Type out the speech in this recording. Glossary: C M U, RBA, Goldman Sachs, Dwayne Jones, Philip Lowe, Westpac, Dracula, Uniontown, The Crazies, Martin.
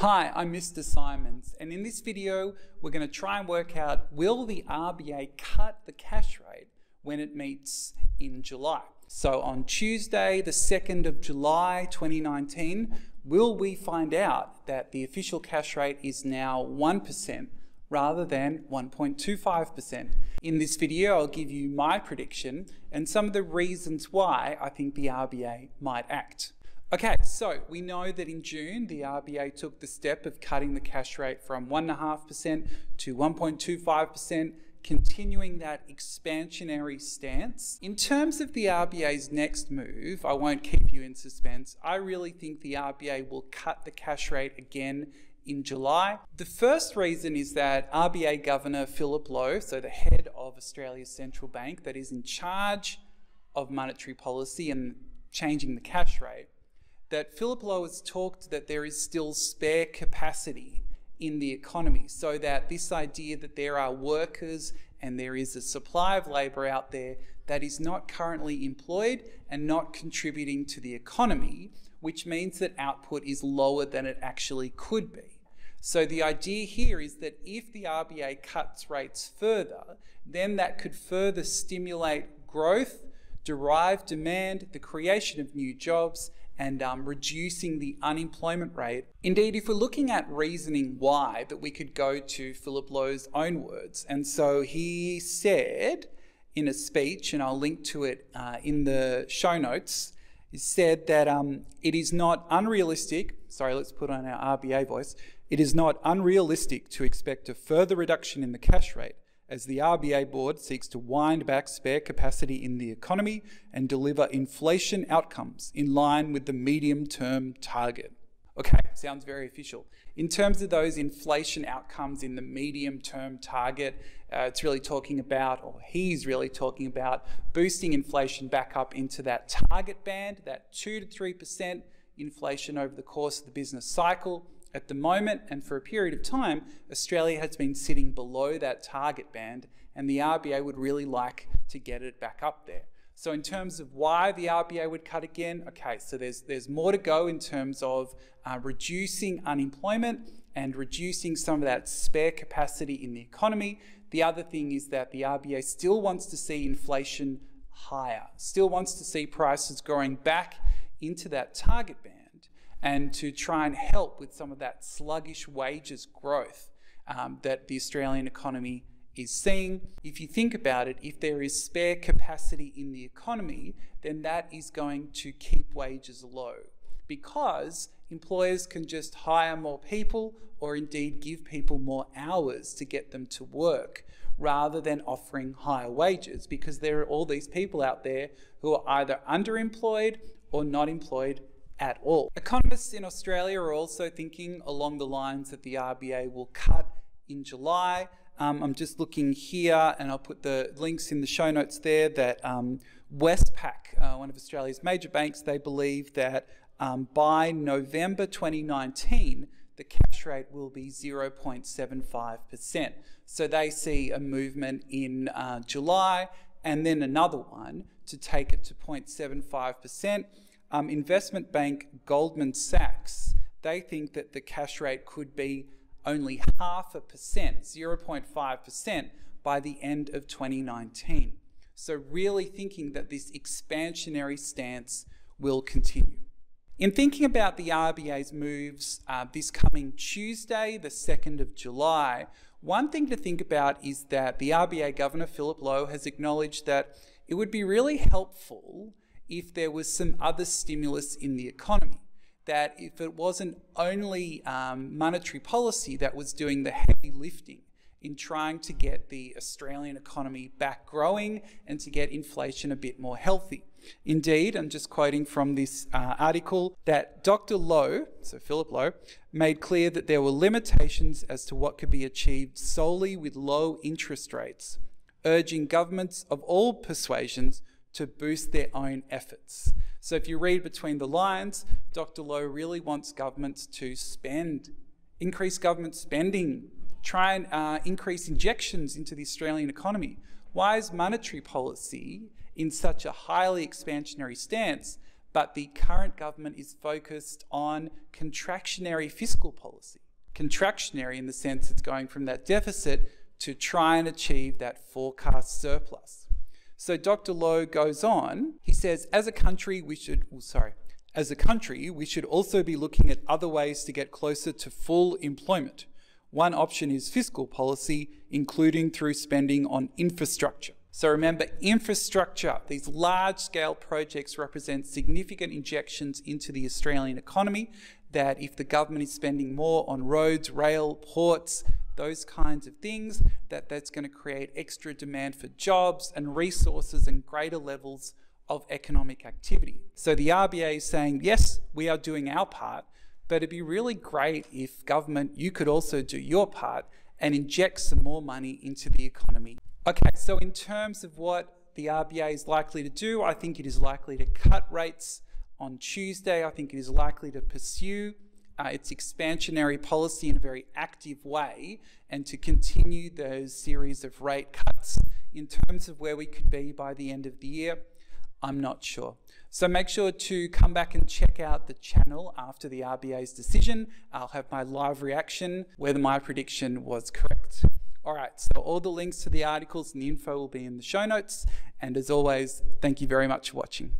Hi, I'm Mr. Simons, and in this video, we're going to try and work out, will the RBA cut the cash rate when it meets in July? So on Tuesday, the 2nd of July, 2019, will we find out that the official cash rate is now 1% rather than 1.25%? In this video, I'll give you my prediction and some of the reasons why I think the RBA might act. Okay, so we know that in June, the RBA took the step of cutting the cash rate from 1.5% to 1.25%, continuing that expansionary stance. In terms of the RBA's next move, I won't keep you in suspense. I really think the RBA will cut the cash rate again in July. The first reason is that RBA Governor Philip Lowe, so the head of Australia's central bank that is in charge of monetary policy and changing the cash rate, that Philip Lowe has talked that there is still spare capacity in the economy, so that this idea that there are workers and there is a supply of labour out there that is not currently employed and not contributing to the economy, which means that output is lower than it actually could be. So the idea here is that if the RBA cuts rates further, then that could further stimulate growth, derive demand, the creation of new jobs, and reducing the unemployment rate. Indeed, if we're looking at reasoning why, that we could go to Philip Lowe's own words. And so he said in a speech, and I'll link to it in the show notes, he said that it is not unrealistic, sorry, let's put on our RBA voice, it is not unrealistic to expect a further reduction in the cash rate as the RBA board seeks to wind back spare capacity in the economy and deliver inflation outcomes in line with the medium-term target. Okay, sounds very official. In terms of those inflation outcomes in the medium-term target, it's really talking about, or he's really talking about, boosting inflation back up into that target band, that 2 to 3% inflation over the course of the business cycle. At the moment, and for a period of time, Australia has been sitting below that target band, and the RBA would really like to get it back up there. So in terms of why the RBA would cut again, okay, so there's more to go in terms of reducing unemployment and reducing some of that spare capacity in the economy. The other thing is that the RBA still wants to see inflation higher, still wants to see prices growing back into that target band, and to try and help with some of that sluggish wages growth that the Australian economy is seeing. If you think about it, if there is spare capacity in the economy, then that is going to keep wages low, because employers can just hire more people, or indeed give people more hours to get them to work, rather than offering higher wages, because there are all these people out there who are either underemployed or not employed at all. Economists in Australia are also thinking along the lines that the RBA will cut in July. I'm just looking here, and I'll put the links in the show notes there, that Westpac, one of Australia's major banks, they believe that by November 2019, the cash rate will be 0.75%. So they see a movement in July, and then another one to take it to 0.75%. Investment bank Goldman Sachs, they think that the cash rate could be only 0.5%, 0.5% by the end of 2019. So really thinking that this expansionary stance will continue. In thinking about the RBA's moves this coming Tuesday, the 2nd of July, one thing to think about is that the RBA Governor, Philip Lowe, has acknowledged that it would be really helpful if there was some other stimulus in the economy, that if it wasn't only monetary policy that was doing the heavy lifting in trying to get the Australian economy back growing and to get inflation a bit more healthy. Indeed, I'm just quoting from this article, that Dr. Lowe, so Philip Lowe, made clear that there were limitations as to what could be achieved solely with low interest rates, urging governments of all persuasions to boost their own efforts. So if you read between the lines, Dr. Lowe really wants governments to spend, increase government spending, try and increase injections into the Australian economy. Why is monetary policy in such a highly expansionary stance but the current government is focused on contractionary fiscal policy. Contractionary in the sense it's going from that deficit to try and achieve that forecast surplus. So Dr. Lowe goes on, he says, as a country, we should also be looking at other ways to get closer to full employment. One option is fiscal policy, including through spending on infrastructure. So remember, infrastructure, these large-scale projects represent significant injections into the Australian economy that if the government is spending more on roads, rail, ports, those kinds of things, that's going to create extra demand for jobs and resources and greater levels of economic activity. So the RBA is saying, yes, we are doing our part, but it'd be really great if government, you could also do your part and inject some more money into the economy. Okay, so in terms of what the RBA is likely to do, I think it is likely to cut rates on Tuesday. I think it is likely to pursue its expansionary policy in a very active way and to continue those series of rate cuts. In terms of where we could be by the end of the year, I'm not sure. So make sure to come back and check out the channel after the RBA's decision. I'll have my live reaction whether my prediction was correct. All right, so all the links to the articles and the info will be in the show notes. And as always, thank you very much for watching.